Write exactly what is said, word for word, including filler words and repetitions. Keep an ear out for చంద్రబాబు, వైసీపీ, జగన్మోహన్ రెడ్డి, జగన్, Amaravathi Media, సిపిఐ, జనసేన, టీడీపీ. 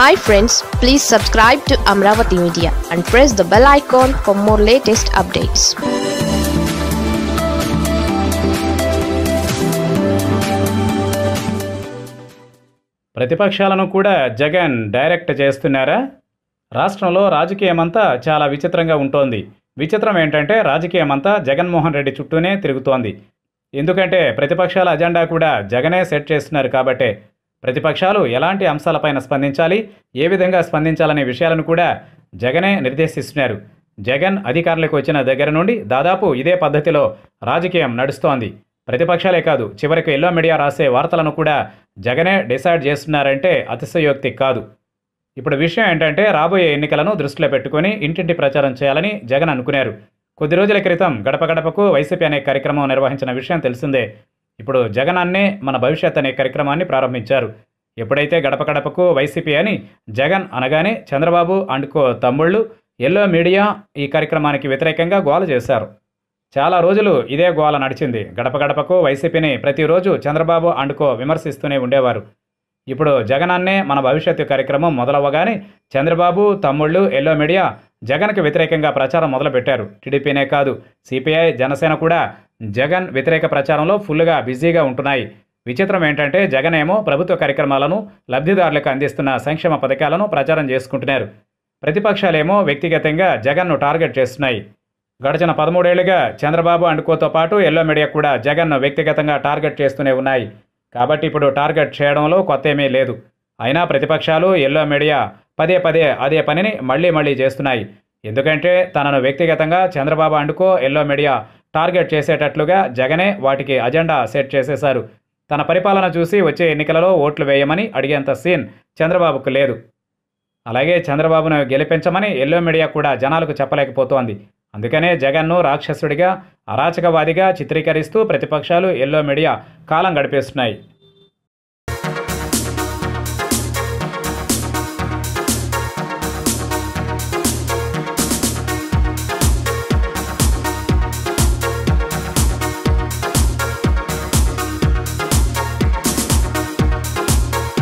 Hi friends, please subscribe to Amaravathi Media and press the bell icon for more latest updates. ప్రతిపక్షాలను కూడా జగన్ direct చేస్తున్నారా? రాష్ట్రంలో రాజకీయమంతా చాలా విచిత్రంగా ఉంటుంది. విచిత్రం ఏంటంటే రాజకీయమంతా జగన్మోహన్ రెడ్డి చుట్టూనే తిరుగుతోంది. ఎందుకంటే ప్రతిపక్షాల అజెండా కూడా జగనే సెట్ చేస్తున్నారు కాబట్టే. ప్రతిపక్షాలు ఎలాంటి అంశాలపైన స్పందించాలి, ఏ విధంగా స్పందించాలనే విషయాలను కూడా జగనే నిర్దేశిస్తున్నారు. జగన్ అధికారులకు వచ్చిన దగ్గర నుండి దాదాపు ఇదే పద్ధతిలో రాజకీయం నడుస్తోంది. ప్రతిపక్షాలే కాదు, చివరికి ఎల్లో మీడియా రాసే వార్తలను కూడా జగనే డిసైడ్ చేస్తున్నారంటే అతిశయోక్తి కాదు. ఇప్పుడు విషయం ఏంటంటే రాబోయే ఎన్నికలను దృష్టిలో పెట్టుకొని ఇంటింటి ప్రచారం చేయాలని జగన్ అనుకున్నారు. కొద్ది రోజుల క్రితం గడప గడపకు వైసీపీ అనే కార్యక్రమం నిర్వహించిన విషయం తెలిసిందే. ఇప్పుడు జగన్ అన్నే మన భవిష్యత్ అనే కార్యక్రమాన్ని ప్రారంభించారు. ఎప్పుడైతే గడప గడపకు వైసీపీ అని జగన్ అనగానే చంద్రబాబు అండ్ కో తమ్ముళ్ళు ఎల్లో మీడియా ఈ కార్యక్రమానికి వ్యతిరేకంగా గోల చేశారు. చాలా రోజులు ఇదే గోల నడిచింది. గడప గడపకు వైసీపీని ప్రతిరోజు చంద్రబాబు అండ్ కో విమర్శిస్తూనే ఉండేవారు. ఇప్పుడు జగన్ అన్నే మన భవిష్యత్తు కార్యక్రమం మొదలవ్వగానే చంద్రబాబు తమ్ముళ్ళు ఎల్లో మీడియా జగన్కి వ్యతిరేకంగా ప్రచారం మొదలుపెట్టారు. టీడీపీనే కాదు, సిపిఐ, జనసేన కూడా జగన్ వ్యతిరేక ప్రచారంలో ఫుల్గా బిజీగా ఉంటున్నాయి. విచిత్రం ఏంటంటే జగన్ ఏమో ప్రభుత్వ కార్యక్రమాలను, లబ్ధిదారులకు అందిస్తున్న సంక్షేమ పథకాలను ప్రచారం చేసుకుంటున్నారు. ప్రతిపక్షాలేమో వ్యక్తిగతంగా జగన్ను టార్గెట్ చేస్తున్నాయి. గడిచిన పదమూడేళ్లుగా చంద్రబాబు అండ్ కోతో పాటు ఎల్లో మీడియా కూడా జగన్ను వ్యక్తిగతంగా టార్గెట్ చేస్తూనే ఉన్నాయి. కాబట్టి ఇప్పుడు టార్గెట్ చేయడంలో కొత్త ఏమీ లేదు. అయినా ప్రతిపక్షాలు ఎల్లో మీడియా పదే పదే అదే పనిని మళ్లీ మళ్లీ చేస్తున్నాయి. ఎందుకంటే తనను వ్యక్తిగతంగా చంద్రబాబు and co, yellow media target చేసేటట్లుగా జగనే వాటికి అజెండా సెట్ చేసేశారు. తన పరిపాలన చూసి వచ్చే ఎన్నికలలో ఓట్లు వేయమని అడిగేంత సీన్ చంద్రబాబుకు లేదు. అలాగే చంద్రబాబును గెలిపించమని ఎల్లో మీడియా కూడా జనాలకు చెప్పలేకపోతోంది. అందుకనే జగన్ను రాక్షసుడిగా, అరాచకవాదిగా చిత్రీకరిస్తూ ప్రతిపక్షాలు ఎల్లో మీడియా కాలం గడిపేస్తున్నాయి.